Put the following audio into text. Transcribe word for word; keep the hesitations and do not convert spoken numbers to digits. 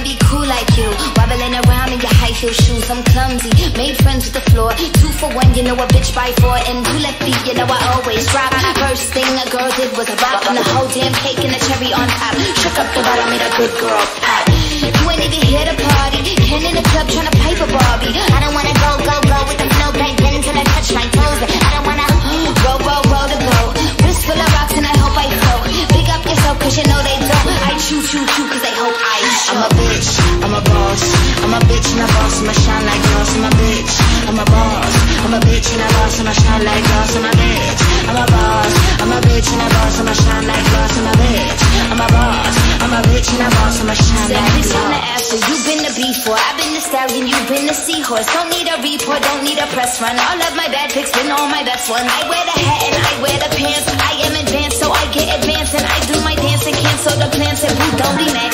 wanna be cool like you. Wobbling around in your high heel shoes, I'm clumsy, made friends with the floor. Two for one, you know a bitch by four. And you let me, you know I always drop. First thing a girl did was a rock on the whole damn cake and a cherry on top. Shook up the bottom, made a good girl pop. You ain't even here to party, Ken in the club tryna pipe a Barbie. I don't wanna go, go, go with the flow back then till I touch my toes. I don't wanna roll, roll, roll to go. Wrist full of rocks and I hope I flow. Big up yourself cause you know they don't. I chew, chew, chew cause they hope I show. I'm a bitch, I'm a boss, I'm a bitch and a boss and I shine like yours. I'm a bitch, I'm a boss, I'm a bitch and a boss and I shine like yours. I'm a bitch, I'm a boss, I'm a bitch and a boss and I shine like yours. I'm a bitch, I'm a boss, I'm a bitch and a boss and I shine like yours. You've been the before, I've been the stallion, you've been the seahorse. Don't need a report, don't need a press run. All of my bad pics been all my best ones. I wear the hat and I wear the pants. I am advanced, so I get advanced, and I do my dance and cancel the plans. And we don't be mad.